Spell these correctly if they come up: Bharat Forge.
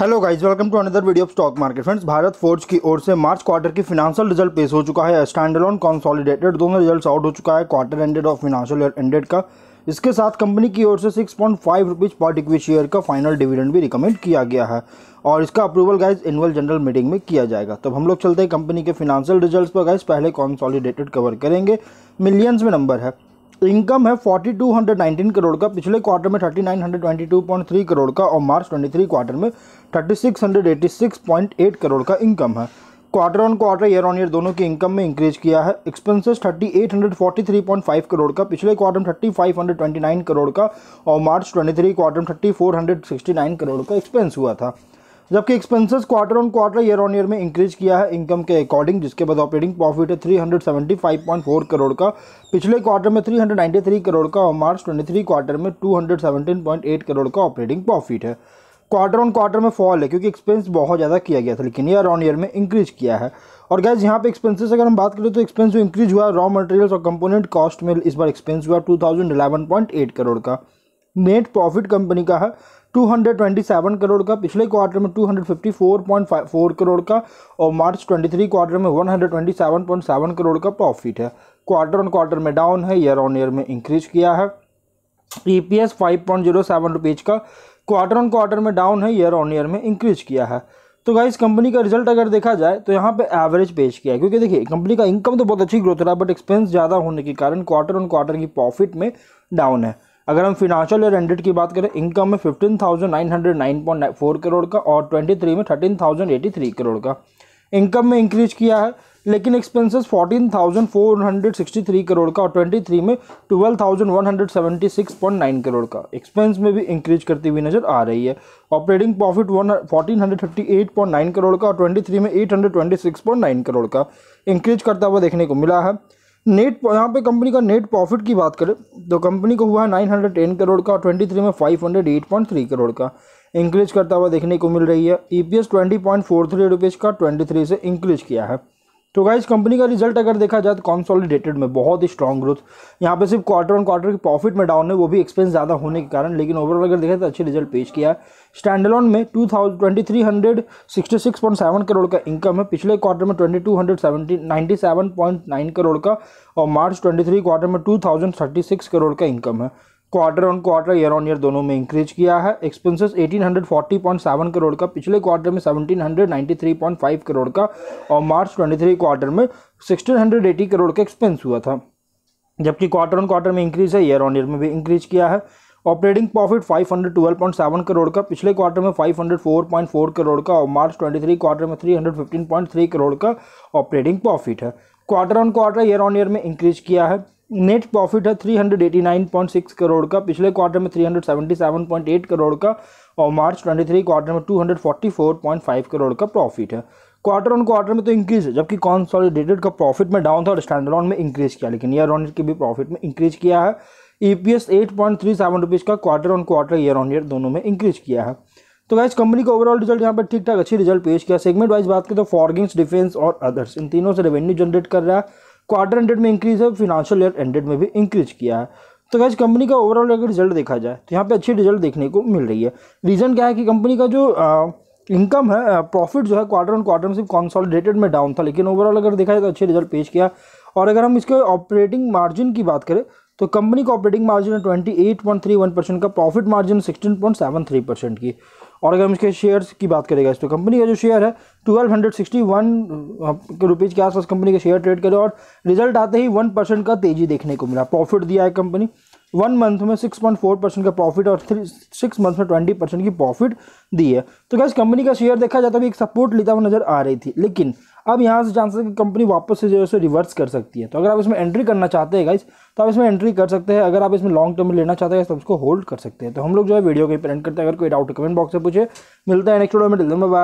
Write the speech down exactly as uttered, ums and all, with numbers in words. Hello guys, welcome to another video of stock market. Friends, Bharat forge की ओर से March quarter की financial result पेश हो चुका है। स्टैंडअलोन कंसोलिडेटेड दोनों रिजल्ट्स आउट हो चुका है क्वार्टर एंडेड और फिनांशियल ईयर एंडेड का। इसके साथ कंपनी की ओर से सिक्स पॉइंट फाइव रुपीज़ पर इक्विटी शेयर का फाइनल डिविडेंड भी रिकमेंड किया गया है और इसका approval guys annual general meeting में किया जाएगा। तब हम लोग चलते हैं कंपनी के फिनांशियल रिजल्ट पर। गाइस पहले कंसोलिडेटेड कवर करेंगे। मिलियंस में नंबर है, इनकम है फोर्टी टू नाइनटीन करोड़ का, पिछले क्वार्टर में thirty nine twenty two point three crore का और मार्च तेईस क्वार्टर में thirty six eighty six point eight crore का इनकम है। Quarter on quarter, year on year दोनों की इनकम में इंक्रीज किया है। Expenses thirty eight forty three point five crore का, पिछले क्वार्टर में thirty five twenty nine crore का और मार्च तेईस क्वार्टर में thirty four sixty nine crore का एक्सपेंस हुआ था। जबकि expenses quarter on quarter, year on year में इंक्रीज किया है इनकम के अकॉर्डिंग, जिसके बाद ऑपरेटिंग प्रॉफिट है three hundred seventy five point four crore का, पिछले क्वार्टर में three hundred ninety three crore का और मार्च तेईस क्वार्टर में two hundred seventeen point eight crore का ऑपरेटिंग प्रॉफिट है। क्वार्टर ऑन क्वार्टर में फॉल है क्योंकि एक्सपेंस बहुत ज़्यादा किया गया था, लेकिन ईयर ऑन ईयर में इंक्रीज किया है। और गाइस यहाँ पे एक्सपेंसेस अगर हम बात करें तो एक्सपेंस जो इंक्रीज हुआ है रॉ मटेरियल्स और कंपोनेंट कॉस्ट में, इस बार एक्सपेंस हुआ two thousand eleven point eight crore का। नेट प्रॉफिट कंपनी का है two hundred twenty seven crore का, पिछले क्वार्टर में two hundred fifty four point four crore का और मार्च तेईस क्वार्टर में one hundred twenty seven point seven crore का प्रॉफिट है। क्वार्टर ऑन क्वार्टर में डाउन है, ईयर ऑन ईयर में इंक्रीज किया है। EPS five point zero seven rupees का, क्वार्टर ऑन क्वार्टर में डाउन है, ईयर ऑन ईयर में इंक्रीज किया है। तो गाइस कंपनी का रिजल्ट अगर देखा जाए तो यहाँ पे एवरेज पेश किया है, क्योंकि देखिए कंपनी का इनकम तो बहुत अच्छी ग्रोथ रहा, बट एक्सपेंस ज़्यादा होने के कारण क्वार्टर ऑन क्वार्टर की प्रॉफिट में डाउन है। अगर हम फिनांशियल ईयर एंडेड की बात करें, इनकम में fifteen thousand nine hundred nine point four crore का और तेईस में thirteen thousand eighty three crore का इनकम में इंक्रीज किया है, लेकिन expenses fourteen thousand four hundred sixty three crore का और तेईस में twelve thousand one hundred seventy six point nine crore का एक्सपेंस में भी इंक्रीज करती हुई नज़र आ रही है। Operating profit fourteen fifty eight point nine crore का और तेईस में eight hundred twenty six point nine crore का इंक्रीज करता हुआ देखने को मिला है। नेट यहाँ पे कंपनी का नेट प्रॉफिट की बात करें तो कंपनी को हुआ है नाइन हंड्रेड टेन करोड़ का और तेईस में five hundred eight point three crore का इंक्रीज करता हुआ देखने को मिल रही है। EPS twenty point four three rupees का तेईस से इंक्रीज किया है। तो गाइस कंपनी का रिजल्ट अगर देखा जाए तो कंसोलिडेटेड में बहुत ही स्ट्रॉन्ग ग्रोथ, यहाँ पे सिर्फ क्वार्टर ऑन क्वार्टर की प्रॉफिट में डाउन है, वो भी एक्सपेंस ज़्यादा होने के कारण, लेकिन ओवरऑल अगर देखा तो अच्छे रिजल्ट पेश किया है। स्टैंडअलोन में two thousand twenty three hundred sixty six point seven crore का इनकम है, पिछले क्वार्टर में twenty two hundred seventy ninety seven point nine crore का और मार्च ट्वेंटी थ्री क्वार्टर में two thousand thirty six crore का इनकम है। Quarter on quarter, year on year दोनों में इंक्रीज किया है। Expenses eighteen forty point seven crore का, पिछले क्वार्टर में seventeen ninety three point five crore का और मार्च तेईस क्वार्टर में सिक्सटीन एटी करोड़ का एक्सपेंस हुआ था। जबकि क्वार्टर ऑन क्वार्टर में इंक्रीज है, ईयर ऑन ईयर में भी इंक्रीज किया है। Operating profit five hundred twelve point seven crore का, पिछले क्वार्टर में five hundred four point four crore का और मार्च तेईस क्वार्टर में three hundred fifteen point three crore का ऑपरेटिंग प्रॉफिट है। Quarter on quarter, year on year में इंक्रीज किया है। नेट प्रॉफिट है three hundred eighty nine point six crore का, पिछले क्वार्टर में three hundred seventy seven point eight crore का और मार्च तेईस क्वार्टर में two hundred forty four point five crore का प्रॉफिट है। क्वार्टर ऑन क्वार्टर में तो इंक्रीज है, जबकि कंसोलिडेटेड का प्रॉफिट में डाउन था और स्टैंडअलोन में इंक्रीज किया, लेकिन ईयर ऑन ईयर के भी प्रॉफिट में इंक्रीज किया है। EPS eight point three seven rupees का, quarter on quarter, year on year दोनों में इंक्रीज किया है। तो गाइस कंपनी का ओवरऑल रिजल्ट यहाँ पर ठीक ठाक अच्छी रिजल्ट पेश किया। सेगमेंट वाइज बात करें तो फॉर्गिंग्स, डिफेंस और अदर्स, इन तीनों से रेवेन्यू जनरेट कर रहा है। क्वार्टर एंडेड में इंक्रीज है, फिनांशियल ईयर एंडेड में भी इंक्रीज किया है। तो गाइस कंपनी का ओवरऑल अगर रिजल्ट देखा जाए तो यहाँ पे अच्छी रिजल्ट देखने को मिल रही है। रीज़न क्या है कि कंपनी का जो आ, इनकम है, प्रॉफिट जो है क्वार्टर ऑन क्वार्टर में सिर्फ कंसोलिडेटेड में डाउन था, लेकिन ओवरऑल अगर देखा जाए तो अच्छे रिजल्ट पेश किया। और अगर हम इसके ऑपरेटिंग मार्जिन की बात करें तो कंपनी का ऑपरेटिंग मार्जिन है twenty eight point three one percent का, profit margin sixteen point seven three percent की। और अगर हम इसके शेयर्स की बात करें तो कंपनी का जो शेयर है ट्वेल्व सिक्सटी वन रुपीज़ के आसपास कंपनी के शेयर ट्रेड करें और रिजल्ट आते ही वन परसेंट का तेज़ी देखने को मिला। प्रॉफिट दिया है कंपनी, वन मंथ में सिक्स पॉइंट फोर परसेंट का प्रॉफिट और थ्री सिक्स मंथ में ट्वेंटी परसेंट की प्रॉफिट दी है। तो गाइस कंपनी का शेयर देखा जाता है एक सपोर्ट लेता हुआ नजर आ रही थी, लेकिन अब यहाँ से चांसेस कि कंपनी वापस से जो है रिवर्स कर सकती है। तो अगर आप इसमें एंट्री करना चाहते हैं गाइस तो आप इसमें एंट्री कर सकते हैं। अगर आप इसमें लॉन्ग टर्म में लेना चाहते हैं तो उसको होल्ड कर सकते हैं। तो हम लोग जो है वीडियो को प्रिंट करते हैं। अगर कोई डाउट कमेंट बॉक्स से पूछे। मिलता है नेक्स्ट वीडियो में।